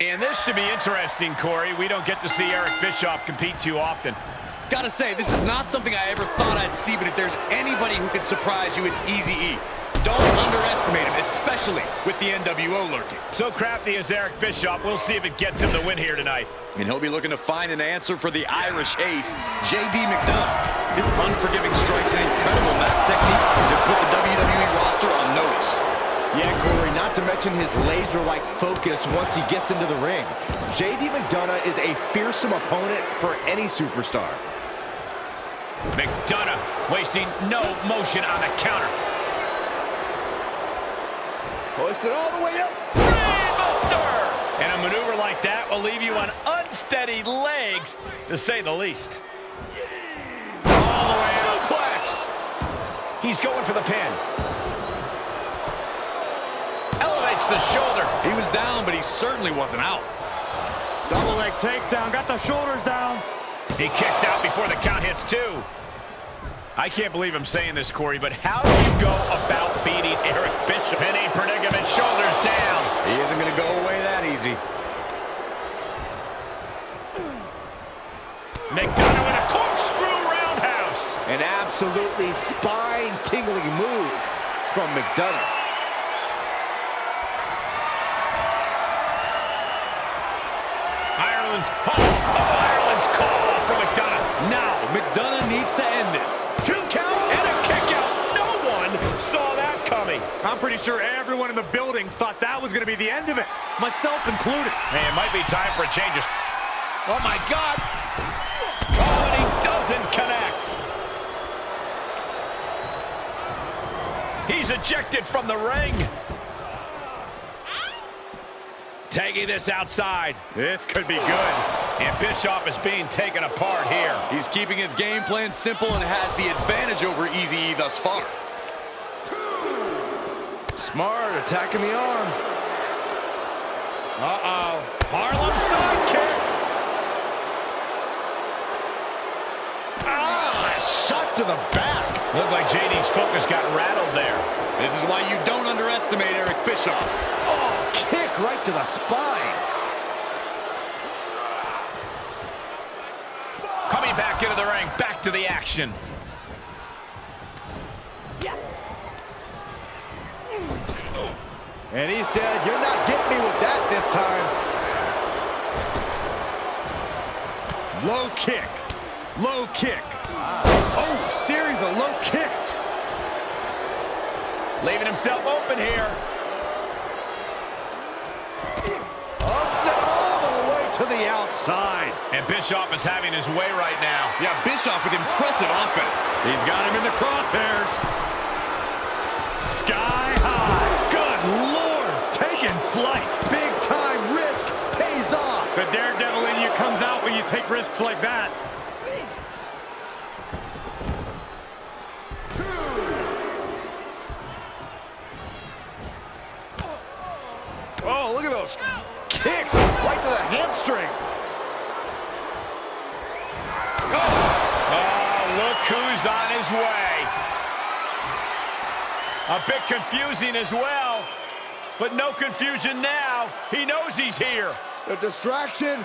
And this should be interesting, Corey. We don't get to see Eric Bischoff compete too often. Gotta say, this is not something I ever thought I'd see, but if there's anybody who could surprise you, it's Eazy-E. Don't underestimate him, especially with the NWO lurking. So crafty as Eric Bischoff, we'll see if it gets him the win here tonight. And he'll be looking to find an answer for the Irish ace, JD McDonagh. His unforgiving strikes and incredible map technique that put the WWE roster on notice. Yeah, Corey, not to mention his laser-like focus once he gets into the ring. JD McDonagh is a fearsome opponent for any superstar. McDonagh wasting no motion on the counter. Hoist it all the way up. Brainbuster! And a maneuver like that will leave you on unsteady legs, to say the least. Yeah. All the way up. Suplex. He's going for the pin. Elevates the shoulder. He was down, but he certainly wasn't out. Double leg takedown. Got the shoulders down. He kicks out before the count hits two. I can't believe I'm saying this, Corey, but how do you go about beating Eric Bischoff? Any predicament, shoulders down. He isn't going to go away that easy. McDonagh with a corkscrew roundhouse. An absolutely spine-tingling move from McDonagh. Ireland's call. Oh, Ireland's call from McDonagh. Now, McDonagh needs to end this. 2 count and a kick out. No one saw that coming. I'm pretty sure everyone in the building thought that was going to be the end of it, myself included. Hey, it might be time for changes. Oh, my God. Oh, and he doesn't connect. He's ejected from the ring. Taking this outside. This could be good. And Bischoff is being taken apart here. He's keeping his game plan simple and has the advantage over Eazy-E thus far. Smart, attacking the arm. Uh-oh. Harlem sidekick. Ah, shot to the back. Looked like JD's focus got rattled there. This is why you don't underestimate Eric Bischoff. Oh, kick right to the spine. Coming back into the ring, back to the action. Yeah. And he said, "You're not getting me with that this time." Low kick. Low kick. Wow. Oh, series of low kicks. Leaving himself open here. To the outside. And Bischoff is having his way right now. Yeah, Bischoff with impressive offense. He's got him in the crosshairs. Sky high. Good Lord, taking flight. Big time risk pays off. The daredevil in you comes out when you take risks like that. Oh, look at those. Kicks right to the hamstring. Oh, oh, look who's on his way. A bit confusing as well, but no confusion now. He knows he's here. The distraction.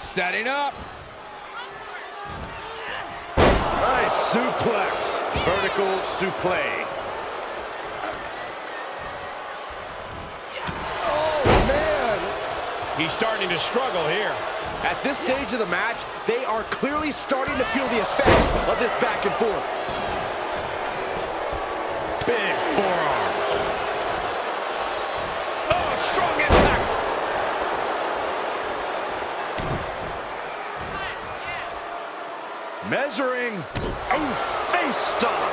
Setting up. Nice suplex. Vertical suplex. Oh, man. He's starting to struggle here. At this stage of the match, they are clearly starting to feel the effects of this back and forth. Big forearm. Oh, strong impact. Measuring. Oh, face stop.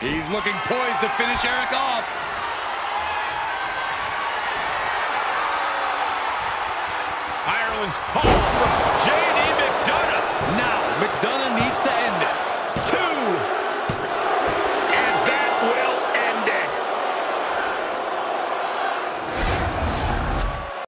He's looking poised to finish Eric off. Ireland's call from JD.